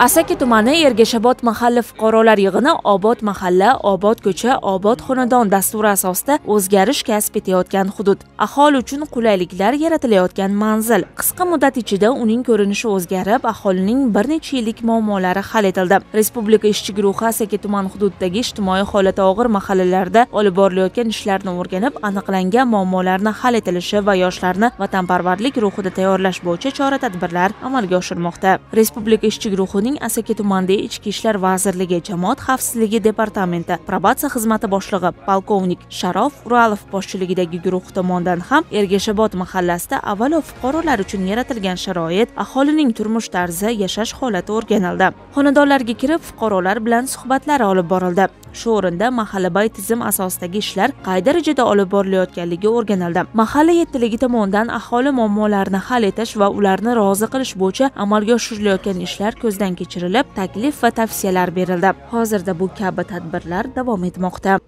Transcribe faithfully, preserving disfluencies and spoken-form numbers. Asaka tumani Ergashobod mahalla fuqarolar yig'ini Obod mahalla, Obod ko'cha, Obod xonadon dasturi asosida o'zgarish kasb etayotgan hudud, aholi uchun qulayliklar yaratilayotgan manzil. Qisqa muddat ichida uning ko'rinishi o'zgarib, aholining bir necha yillik muammolari hal etildi. Respublika ishchi guruhi Asaka tuman hududidagi ijtimoiy holati og'ir mahallalarda olib borilayotgan ishlarni o'rganib, aniqlangan muammolarni hal etilishi va yoshlarni vatanparvarlik ruhida tayyorlash bo'yicha chora-tadbirlar amalga oshirilmoqda. Respublika ishchi guruhi Asaka tumanida Ichki ishlar vazirligi Jamoat xavfsizligi departamenti probatsiya xizmati boshlig'i polkovnik Sharof Uralov boshchiligidagi guruh tomonidan ham Ergashobod mahallasida avvalo fuqarolar uchun yaratilgan sharoit, aholining turmush tarzi, yashash holati o'rganildi. Xonadonlarga kirib, fuqarolar bilan suhbatlar olib borildi. Shu o'rinda mahallabay tizim asosidagi ishlar qay darajada olib borilayotganligi o'rganildi. Mahalla yettiligi tomonidan aholi muammolarini hal etish va ularni rozi qilish bo'yicha amalga oshirilayotgan ishlar ko'zdan kechirilib, taklif va tavsiyalar berildi. Hozirda bu kabi tadbirlar davom etmoqda.